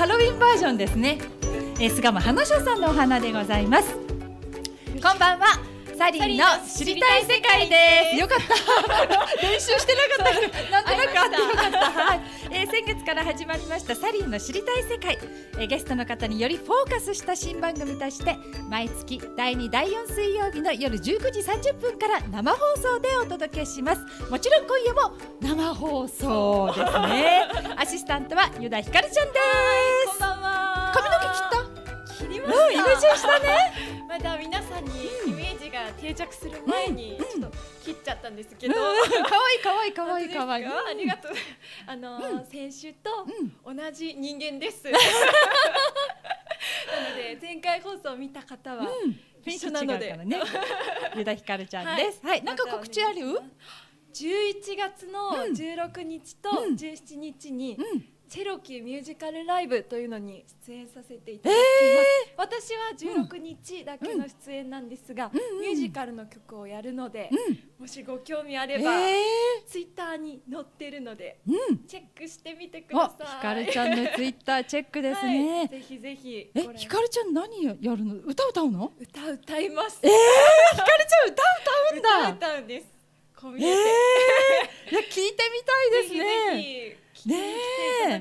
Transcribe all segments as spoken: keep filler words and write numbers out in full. ハロウィンバージョンですね。巣鴨花書さんのお花でございます。こんばんは、サリーの知りたい世界です。よかった。練習してなかった。なんとなくあってよかった。はい、えー。先月から始まりましたサリーの知りたい世界、えー。ゲストの方によりフォーカスした新番組として毎月だいにだいよん水曜日の夜じゅうくじさんじゅっぷんから生放送でお届けします。もちろん今夜も生放送ですね。アシスタントは湯田ひかるちゃんです。こんばんは。髪の毛切った？切りました。うん、イメージしたね。まだ皆さんにイメージが定着する前にちょっと切っちゃったんですけど、可愛い可愛い可愛い可愛い。ありがとう。あの先週と同じ人間です。なので前回放送を見た方は一緒なのでね。湯田ひかるちゃんです。はい。なんか告知ある？じゅういちがつのじゅうろくにちとじゅうしちにちに。チェロキーミュージカルライブというのに出演させていただきます。私はじゅうろくにちだけの出演なんですが、ミュージカルの曲をやるので、もしご興味あればツイッターに載ってるのでチェックしてみてください。ひかるちゃんのツイッターチェックですね。ぜひぜひ。え、ひかるちゃん何やるの？歌歌うの？歌歌います。ええ、ひかるちゃん歌歌うんだ。歌歌うんです。こう見えて。いや、聞いてみたいですね。ねえ、う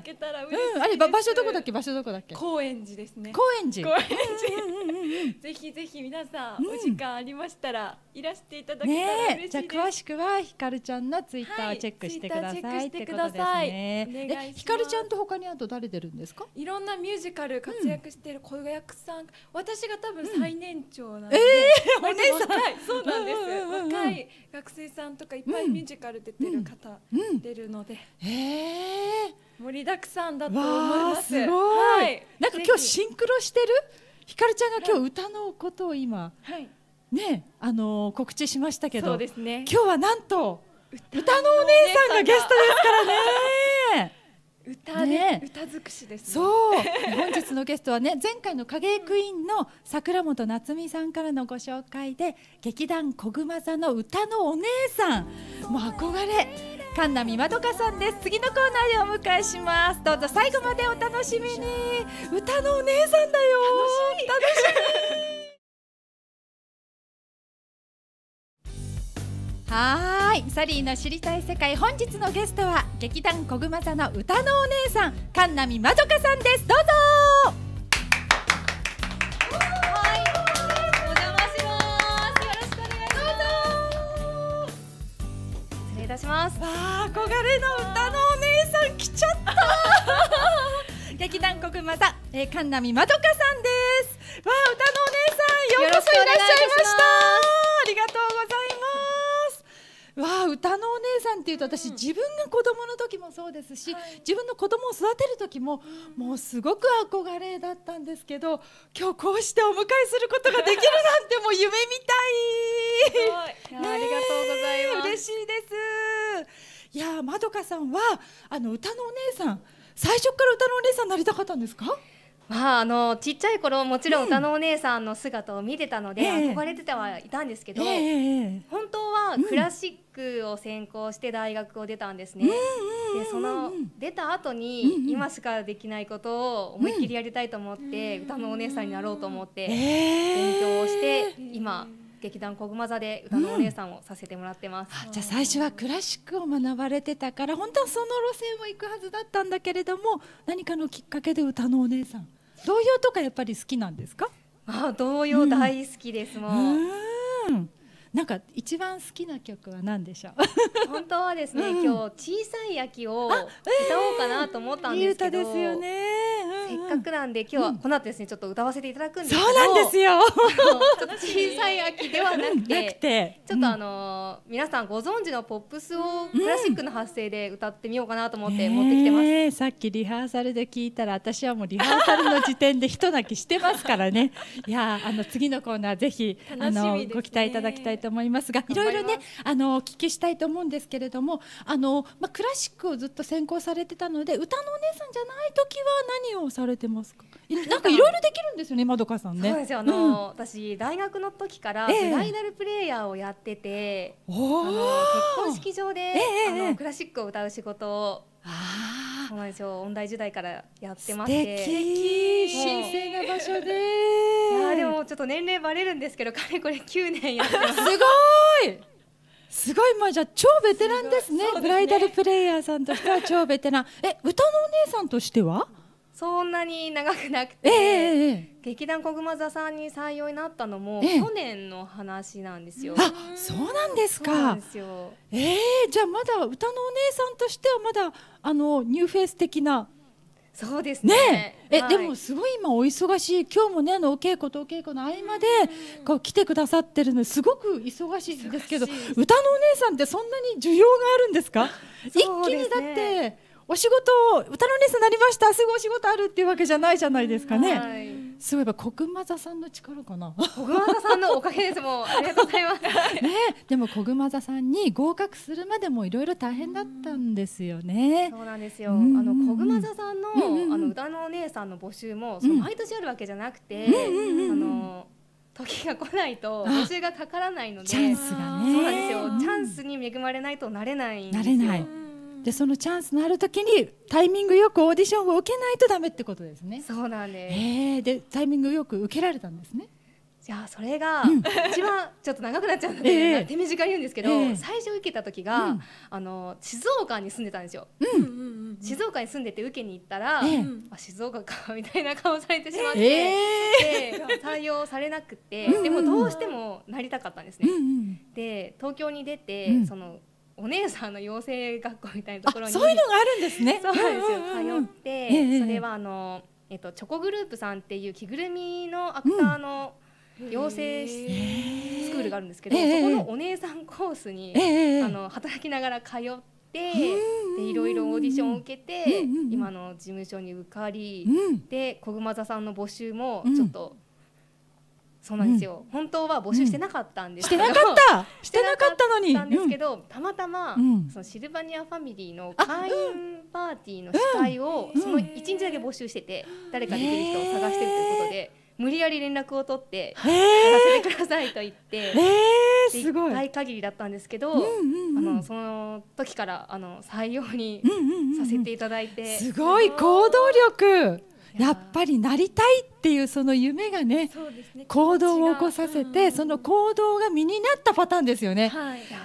ん、あれ、場所どこだっけ、場所どこだっけ。高円寺ですね。高円寺。高円寺。ぜひぜひ皆さん、お時間ありましたら、いらしていただけたら嬉しいです。じゃ、詳しくは、ひかるちゃんのツイッターをチェックしてください。ってことですね。ひかるちゃんと、他にあと誰出るんですか。いろんなミュージカル活躍している子役さん、私が多分最年長なんで。ええ、お姉さん。そうなんです。若い学生さんとか、いっぱいミュージカル出てる方、出るので。ええ。盛りだくさんだと思います。すごい。はい、なんか今日シンクロしてる。ひかるちゃんが今日歌のことを今、はい、ね、あのー、告知しましたけど、そうですね、今日はなんと歌のお姉さんがゲストですからね。歌ね、歌尽くしですね。そう、本日のゲストはね、前回の影絵クイーンの桜本夏美さんからのご紹介で、劇団こぐま座の歌のお姉さん、もう憧れ。神奈美まどかさんです。次のコーナーでお迎えします。どうぞ最後までお楽しみに。歌のお姉さんだよ。楽しみ。楽しみ。はーい、サリーの知りたい世界、本日のゲストは劇団こぐま座の歌のお姉さん、神奈美まどかさんです。どうぞ。いたします。わあ、憧れの歌のお姉さん来ちゃった。劇団こぐま座、えー、神奈美まどかさんです。わあ、歌のお姉さん、ようこそいらっしゃいました。ありがとうございます。わあ、歌のお姉さんっていうと、私、うん、自分が子供の時もそうですし、はい、自分の子供を育てる時も、うん、もうすごく憧れだったんですけど、今日こうしてお迎えすることができるなんてもう夢みたい。すごい。いや、ありがとうございます。嬉しいです。いやー、まどかさんはあの歌のお姉さん、最初から歌のお姉さんになりたかったんですか？まあ、あのちっちゃい頃、もちろん歌のお姉さんの姿を見てたので、うん、憧れてたはいたんですけど、えー、本当はクラシックを専攻して大学を出たんですね。で、その出た後に今しかできないことを思いっきりやりたいと思って、うん、歌のお姉さんになろうと思って勉強をして、えー、今劇団こぐま座で歌のお姉さんをさせてもらってます。うん、じゃあ最初はクラシックを学ばれてたから、本当はその路線を行くはずだったんだけれども、何かのきっかけで歌のお姉さん、童謡とかやっぱり好きなんですか？ああ、童謡大好きです、うん、もう。うん、なんか一番好きな曲は何でしょう？本当はですね、うん、今日小さい秋を歌おうかなと思ったんですけど、いい歌ですよね。せっかくなんで、今日はこの後ですね、ちょっと歌わせていただくんですけど、そうなんですよ。小さい秋ではなくて、ちょっとあの皆さんご存知のポップスをクラシックの発声で歌ってみようかなと思って持ってきてます。さっきリハーサルで聞いたら、私はもうリハーサルの時点で一泣きしてますからね。いや、あの次のコーナーぜひあのご期待いただきたいと思いますが、いろいろね、あのお聞きしたいと思うんですけれども、あのまあクラシックをずっと専攻されてたので、歌のお姉さんじゃない時は何をされてますか？なんかいろいろできるんですよね、まどかさんね。そうですよ。あの、うん、私大学の時からブライダルプレイヤーをやってて、えー、あの結婚式場で、えー、あのクラシックを歌う仕事を。あそうなんですよ、音大時代からやってまして、素敵、神聖な場所でいやでもちょっと年齢バレるんですけど、かれこれきゅうねんやってます。すごいすごい、まあ、じゃあ超ベテランですね。ブライダルプレイヤーさんとしては超ベテラン。え、歌のお姉さんとしてはそんなに長くなくて、ええ、劇団こぐま座さんに採用になったのも、ええ、去年の話なんですよ。あ、そうなんですか。ええ、じゃあまだ歌のお姉さんとしてはまだあのニューフェイス的な。そうですね。ねえ、はい、でもすごい今お忙しい、今日もね、あのお稽古とお稽古の合間でこう来てくださってるのですごく忙しいんですけど、歌のお姉さんってそんなに需要があるんですか？そうですね、一気にだってお仕事を、歌のお姉さんになりましたすぐお仕事あるっていうわけじゃないじゃないですかね。はい、すごい、やっぱこぐま座さんの力かな。こぐま座さんのおかげです。もうありがとうございます。ね、でもこぐま座さんに合格するまでもいろいろ大変だったんですよね。そうなんですよ。あのこぐま座さんのあの歌のお姉さんの募集もその毎年あるわけじゃなくて、あの時が来ないと募集がかからないので、チャンスがね。そうなんですよ。チャンスに恵まれないとなれないんですよ。なれない。でそのチャンスのあるときにタイミングよくオーディションを受けないとダメってことですね。そうなんです。えー、でタイミングよく受けられたんですね。じゃあそれが、うん、一番ちょっと長くなっちゃうので、えー、手短に言うんですけど、えー、最初受けた時が、うん、あの静岡に住んでたんですよ。うん、静岡に住んでて受けに行ったら、えー、あ静岡かみたいな顔されてしまって、えー、で採用されなくて、でもどうしてもなりたかったんですね。うんうん、で東京に出て、うん、そのお姉さんの養成学校みたいなところに、そういうのがあるんですね。そうなんですよ。通って、それはあのえっとチョコグループさんっていう着ぐるみのアクターの養成スクールがあるんですけど、そこのお姉さんコースにあの働きながら通って、でいろいろオーディションを受けて、今の事務所に受かり、でこぐま座さんの募集もちょっと。そうなんですよ。本当は募集してなかったんですけど、してなかったしてなかったのになんですけど、たまたまそのシルバニアファミリーの会員パーティーの司会をその一日だけ募集してて、誰かできる人を探してるということで無理やり連絡を取ってやらせてくださいと言って、一回限りだったんですけど、あのその時からあの採用にさせていただいて、すごい行動力。やっぱりなりたいっていうその夢がね、行動を起こさせて、その行動が身になったパターンですよね。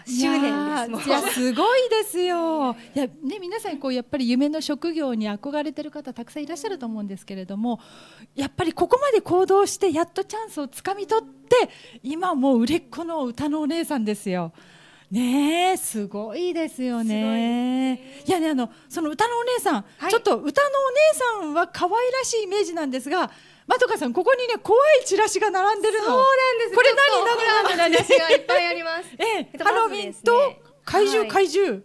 執念です。いやすごいですよ。いやね、皆さんこうやっぱり夢の職業に憧れてる方たくさんいらっしゃると思うんですけれども、やっぱりここまで行動してやっとチャンスをつかみ取って、今もう売れっ子の歌のお姉さんですよ。ねえ、すごいですよね。いやね、あのその歌のお姉さん、はい、ちょっと歌のお姉さんは可愛らしいイメージなんですが、まとかさん、ここにね怖いチラシが並んでるの。そうなんです。これ何何何チラシがいっぱいあります。ええ、ハロウィンと怪獣怪獣。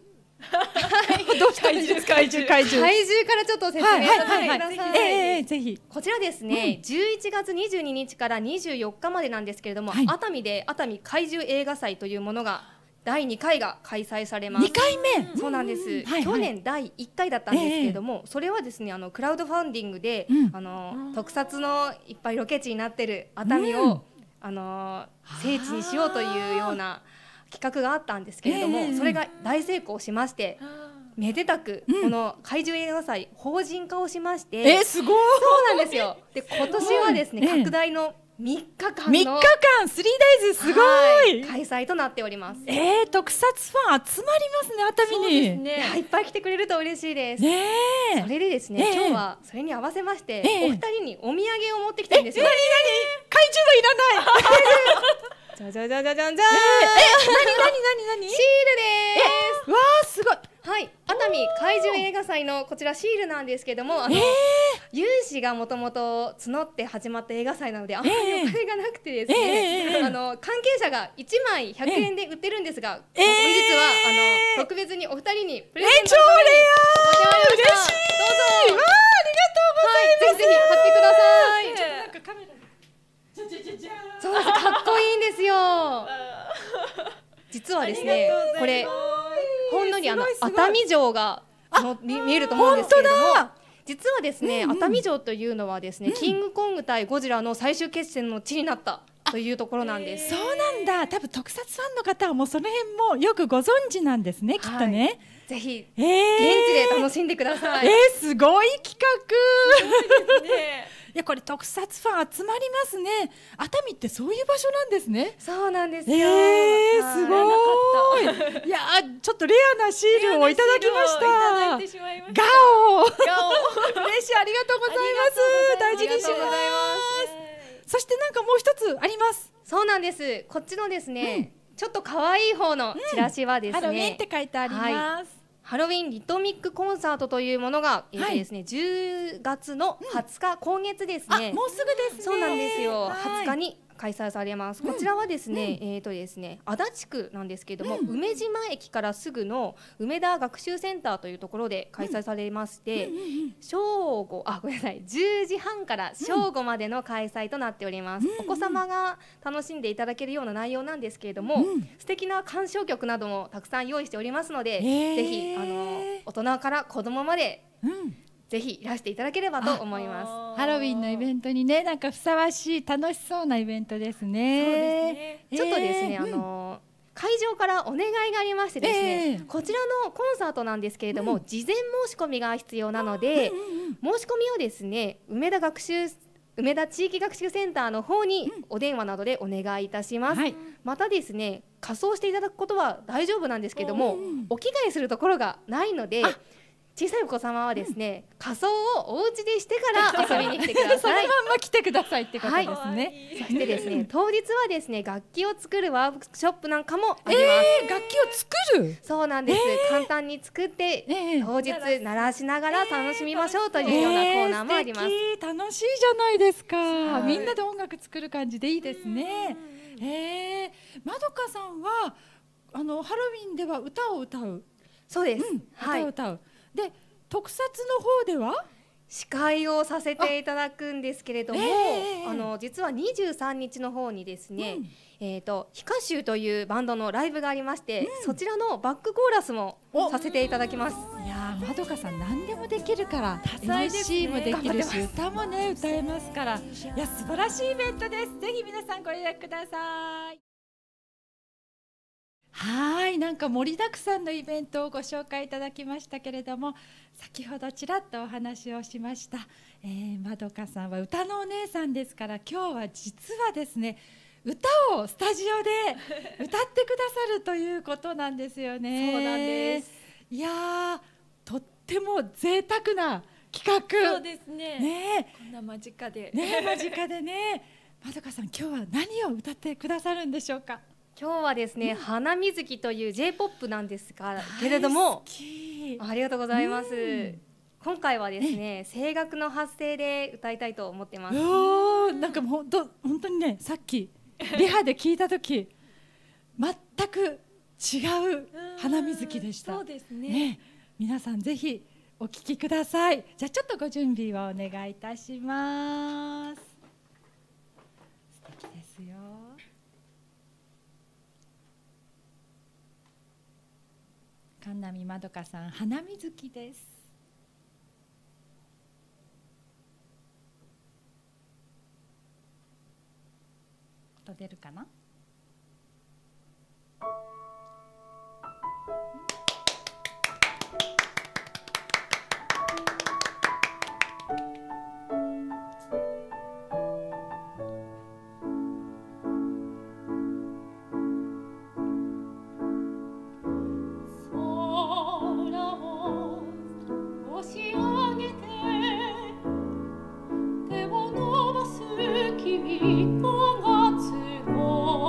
どうしたんですか？怪獣怪獣。怪獣からちょっと説明させてください。ええ、ぜひ。こちらですね、じゅういちがつにじゅうににちからにじゅうよっかまでなんですけれども、熱海で熱海怪獣映画祭というものが。だいにかいが開催されます。にかいめ、そうなんです。去年だいいっかいだったんですけれども、それはですね、あのクラウドファンディングで、あの特撮のいっぱいロケ地になってる熱海をあの聖地にしようというような企画があったんですけれども、それが大成功しまして。めでたくこの怪獣映画祭法人化をしまして、え、すごい。そうなんですよ。で、今年はですね、拡大のみっかかんのスリーデイズ、すごい開催となっております。えー、特撮ファン集まりますね、熱海に。そうですね、いっぱい来てくれると嬉しいです。ねえ、それでですね、えー、今日はそれに合わせまして、えー、お二人にお土産を持ってきたんですよ。え、なになに、怪獣がいらない。じゃじゃじゃじゃじゃんじゃん。え、なになになになに。シールです。わあ、すごい。はい、熱海怪獣映画祭のこちらシールなんですけども、あの有志がもともと募って始まった映画祭なので、あんまりお金がなくてですね、あの関係者がいちまいひゃくえんで売ってるんですが、本日はあの特別にお二人にプレゼントを持ってまいりました。どうぞ。わあ、ありがとうございます。ぜひぜひ買ってください。なんかカメラ。そうです、かっこいいんですよ。実はですね、これほんのりあの熱海城が見えると思うんですけれども、実はですね、熱海城というのはですね、キングコング対ゴジラの最終決戦の地になった。というところなんです。そうなんだ。多分特撮ファンの方はもうその辺もよくご存知なんですね、きっとね。ぜひ現地で楽しんでください。えー、すごい企画。いや、これ特撮ファン集まりますね。熱海ってそういう場所なんですね。そうなんですよ。えー、すごい。いや、ちょっとレアなシールをいただきました。ガオ。嬉しい、ありがとうございます。大事にします。そしてなんかもう一つあります。そうなんです。こっちのですね、ちょっと可愛い方のチラシはですね、ハロウィンって書いてあります。ハロウィンリトミックコンサートというものが、えーとですね、じゅうがつのはつか、今月ですね。もうすぐですね。そうなんですよ。はつかに開催されます。こちらはですね、えとですね、足立区なんですけれども、梅島駅からすぐの梅田学習センターというところで開催されまして、正午、あ、ごめんなさい、じゅうじはんから正午までの開催となっております。お子様が楽しんでいただけるような内容なんですけれども、素敵な鑑賞曲などもたくさん用意しておりますので、ぜひあの大人から子供まで、ぜひいらしていただければと思います。ハロウィンのイベントにね、なんかふさわしい楽しそうなイベントですね。そうですね。ちょっとですね、あの会場からお願いがありましてですね、こちらのコンサートなんですけれども、事前申し込みが必要なので、申し込みをですね、梅田学習梅田地域学習センターの方にお電話などでお願いいたします。またですね、仮装していただくことは大丈夫なんですけれども、お着替えするところがないので、小さいお子様はですね、仮装をお家でしてから遊びに来てください。そのまま来てくださいってことですね。そしてですね、当日はですね、楽器を作るワークショップなんかもあります。楽器を作る？そうなんです。簡単に作って当日鳴らしながら楽しみましょうというようなコーナーもあります。楽しいじゃないですか。みんなで音楽作る感じでいいですね。まどかさんはあのハロウィンでは歌を歌う。そうです。歌を歌う。で、特撮の方では司会をさせていただくんですけれども、あ、えー、あの実はにじゅうさんにちの方にですね、うん、えっとヒカシューというバンドのライブがありまして、うん、そちらのバックコーラスもさせていただきます。いやー、まどかさん何でもできるから、多彩ですね。エムシー もできるし、歌もね歌えますから、いや、素晴らしいイベントです。ぜひ皆さんご連絡ください。はい、なんか盛りだくさんのイベントをご紹介いただきましたけれども、先ほどちらっとお話をしました、えー、まどかさんは歌のお姉さんですから、今日は実はですね、歌をスタジオで歌ってくださるということなんですよね。そうなんです。いやー、とっても贅沢な企画。そうですね。ね、こんな間近でね、間近でね。まどかさん、今日は何を歌ってくださるんでしょうか。今日はですね、うん、花水木という ジェイポップ なんですがけれども、ありがとうございます。うん、今回はですね、声楽の発声で歌いたいと思ってます。なんかもうど本当にね、さっきリハで聞いた時全く違う花水木でした。そうですね。ね、皆さんぜひお聞きください。じゃあちょっとご準備をお願いいたします。素敵ですよ。神奈美まどかさん、花水木です。音出るかな。君とが集う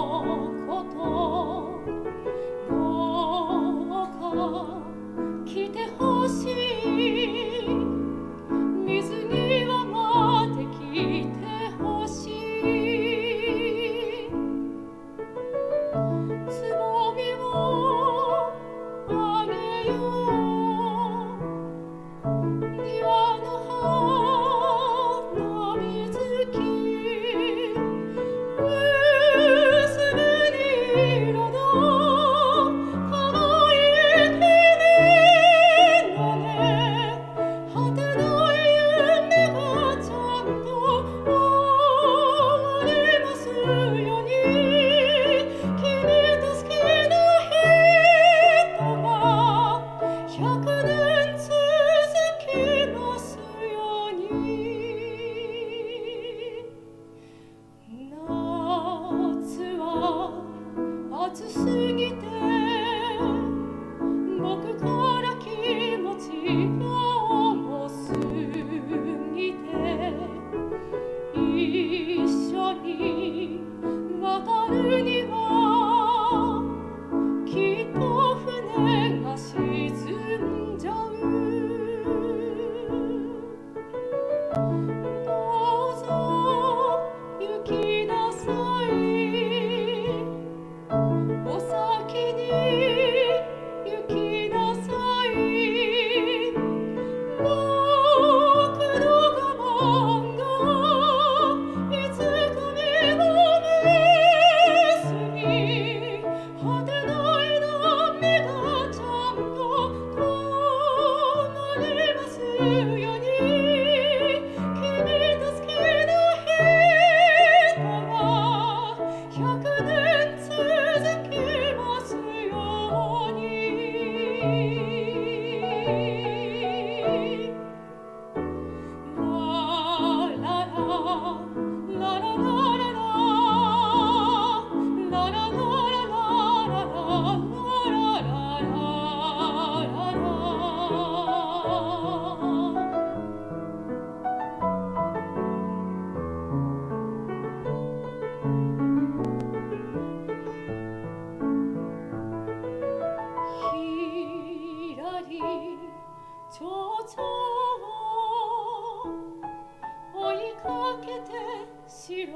白い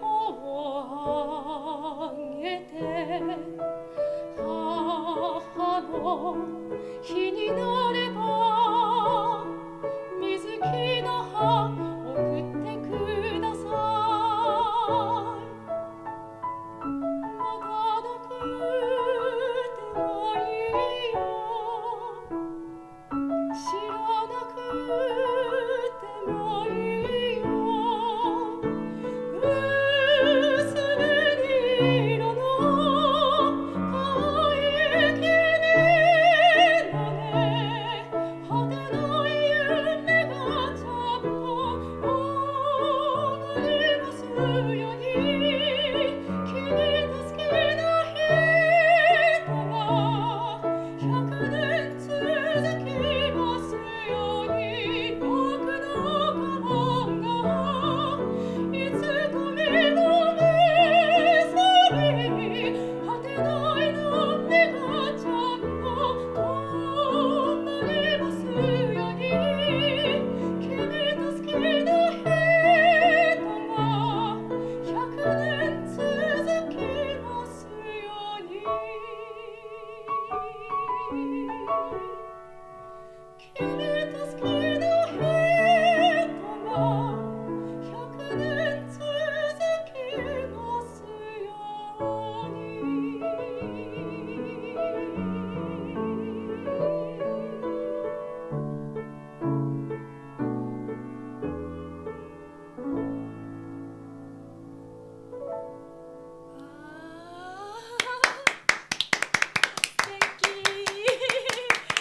帆をあげて母の日になれば水木の葉送ってください。またなくてもいいよ知らなくてもいいよ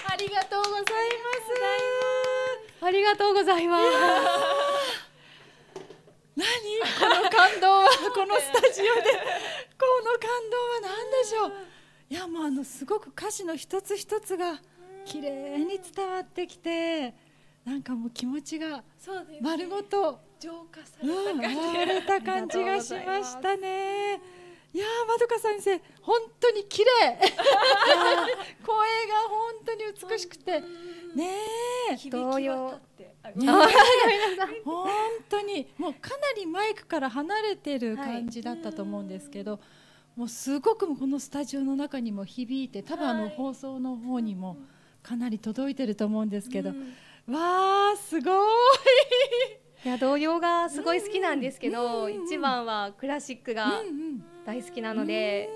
ありがとうございます。何この感動はこのスタジオでこの感動は何でしょう。いやもうあのすごく歌詞の一つ一つが綺麗に伝わってきて、なんかもう気持ちが丸ごと浄化された感じがしましたね。いやー、まどか先生本当に綺麗声が本当に美しくてねえ、動揺本当にもうかなりマイクから離れてる感じだったと思うんですけど、はい、うもうすごくこのスタジオの中にも響いて、多分あの放送の方にもかなり届いてると思うんですけど、うん、わーすごいいや童謡がすごい好きなんですけど、一番はクラシックが大好きなので、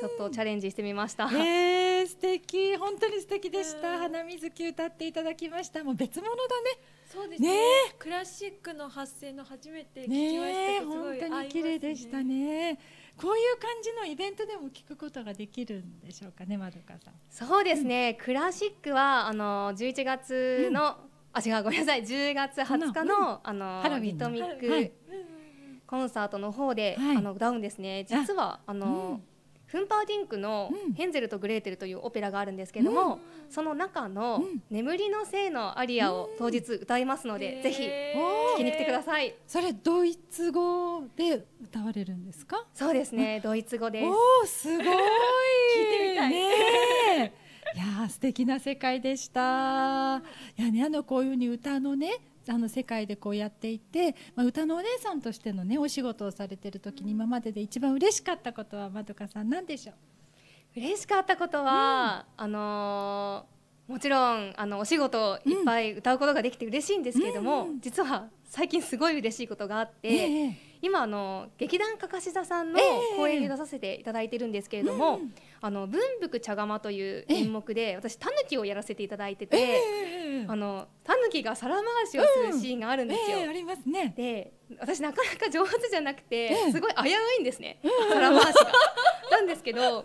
ちょっとチャレンジしてみました。えー、素敵、本当に素敵でした。花水木歌っていただきました。もう別物だね。そうですね。ねクラシックの発声の初めて聞きましたけど、本当に綺麗でしたね。こういう感じのイベントでも聞くことができるんでしょうかね、まどかさん。そうですね。うん、クラシックはあのじゅういちがつの、うん、あ違うごめんなさいじゅうがつはつかのあのリトミックコンサートの方であの歌うんですね。実はあのフンパーディンクのヘンゼルとグレーテルというオペラがあるんですけども、その中の眠りのせいのアリアを当日歌いますので、ぜひ聴きに来てください。それドイツ語で歌われるんですか？そうですね、ドイツ語です。おーすごい。聞いてみたいね。いや素敵な世界でした。いやね、あのこういうふうに歌のねあの世界でこうやっていて、まあ、歌のお姉さんとしてのねお仕事をされてる時に今までで一番嬉しかったことはまどかさんなんでしょう？嬉しかったことは、うん、あのー、もちろんあのお仕事いっぱい歌うことができて嬉しいんですけれども、うん、実は最近すごい嬉しいことがあって、ええ、今あの劇団かかし座さんの公演に出させていただいてるんですけれども、ええ、うんあの文福茶釜という演目で私タヌキをやらせていただいてて、あのタヌキが皿回しをするシーンがあるんですよ。ありますね。で私なかなか上手じゃなくてすごい危ういんですね、皿回しが。なんですけど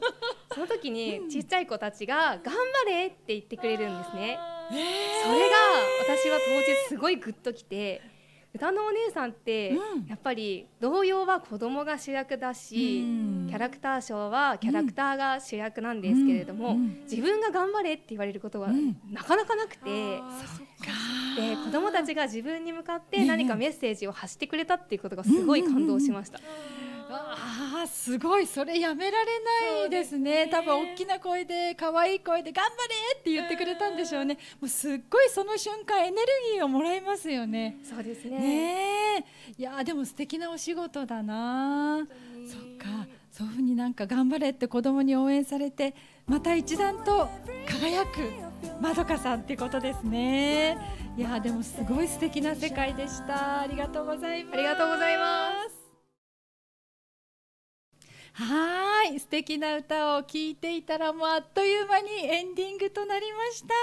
その時にちっちゃい子たちが「頑張れ!」って言ってくれるんですね。それが私は当時すごいグッときて、歌のお姉さんってやっぱり童謡は子供が主役だし、うん、キャラクターショーはキャラクターが主役なんですけれども、うん、自分が頑張れって言われることはなかなかなくて、うん、で子供たちが自分に向かって何かメッセージを発してくれたっていうことがすごい感動しました。うんうんうん、ああ、すごい、それやめられないですね。多分大きな声で可愛い声で頑張れって言ってくれたんでしょうね。もうすっごいその瞬間エネルギーをもらえますよね。そうですね。ね、いやでも素敵なお仕事だな。そっか、そういうふうになんか頑張れって子供に応援されて、また一段と輝くまどかさんってことですね。いやでもすごい素敵な世界でした。ありがとうございます。ありがとうございます。はーい、素敵な歌を聴いていたらもうあっという間にエンディングとなりました。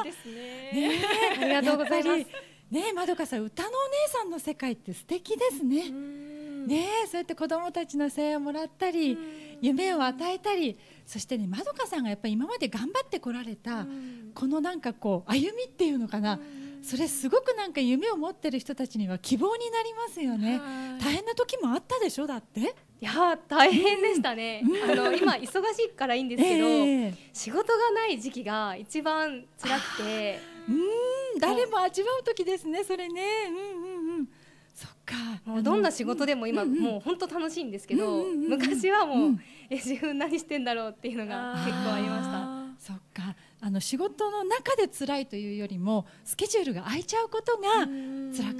早いですね。ね、ありがとうございます。ね、まどかさん、歌のお姉さんの世界って素敵ですね。ね、そうやって子どもたちの声援をもらったり、夢を与えたり、そしてね、まどかさんがやっぱり今まで頑張ってこられたこのなんかこう歩みっていうのかな。それすごくなんか夢を持ってる人たちには希望になりますよね。大変な時もあったでしょ、だって。いや大変でしたね、うん、あの今、忙しいからいいんですけど、えー、仕事がない時期が一番辛くて、うん、誰も味わう時ですね、それね、うんうんうん、そっか、どんな仕事でも今、うんうん、もう本当楽しいんですけど、昔はもう、え、自分何してんだろうっていうのが結構ありました。そっか、あの仕事の中で辛いというよりも、スケジュールが空いちゃうことが辛かっ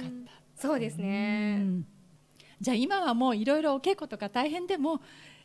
た。そうですね。じゃあ今はもういろいろお稽古とか大変でも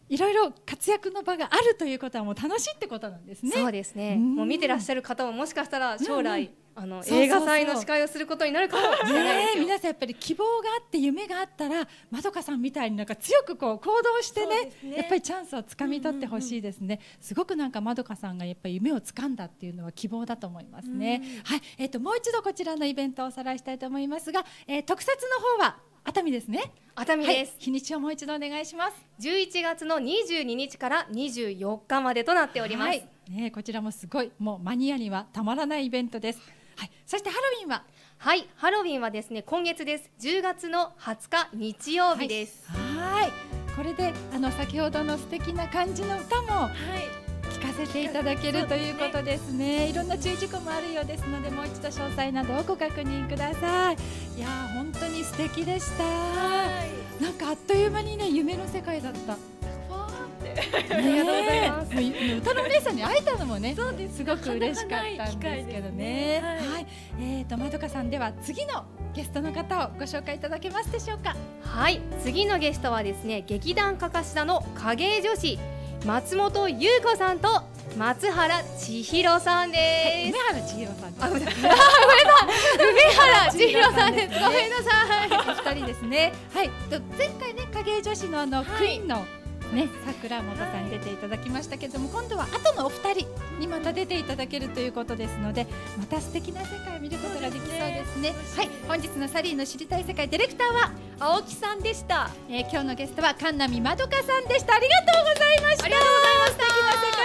いろいろ活躍の場があるということはもう楽しいってことなんですね。そうですね。もう見てらっしゃる方ももしかしたら将来あの映画祭の司会をすることになるかもしれないですよ。皆さんやっぱり希望があって夢があったらまどかさんみたいになんか強くこう行動してね、やっぱりチャンスをつかみ取ってほしいですね。すごくなんかまどかさんがやっぱり夢をつかんだっていうのは希望だと思いますね。はい、えっともう一度こちらのイベントをおさらいしたいと思いますが、えー、特撮の方は熱海ですね。熱海です、はい、日にちをもう一度お願いします。じゅういちがつのにじゅうににちからにじゅうよっかまでとなっております、はい、ね、こちらもすごいもうマニアにはたまらないイベントです、はい、そしてハロウィンは、はい、ハロウィンはですね今月です。じゅうがつのはつか日曜日です。はい、はい、これであの先ほどの素敵な感じの歌も、はい、聞かせていただけるということですね。いろんな注意事項もあるようですので、もう一度詳細などをご確認ください。いやー本当に素敵でした。なんかあっという間にね夢の世界だった。ありがとうございます。歌のお姉さんに会えたのもね、すごく嬉しかったんですけどね。はい、えっとまどかさんでは次のゲストの方をご紹介いただけますでしょうか。はい、次のゲストはですね劇団かかし田の影絵女子。松本優子さんと松原千尋さんです。梅原千尋さん。あ、ごめんなさい。梅原千尋さんです。ごめんなさい。お二人ですね。はい。と前回ね影絵女子のあのクイーンのね桜本さんに出ていただきましたけれども、今度は後のお二人にまた出ていただけるということですので、また素敵な世界を見ることができそうですね。はい。本日のサリーの知りたい世界ディレクターは青木さんでした。えー、今日のゲストは神波まどかさんでした。ありがとうございました。ありがとうございました。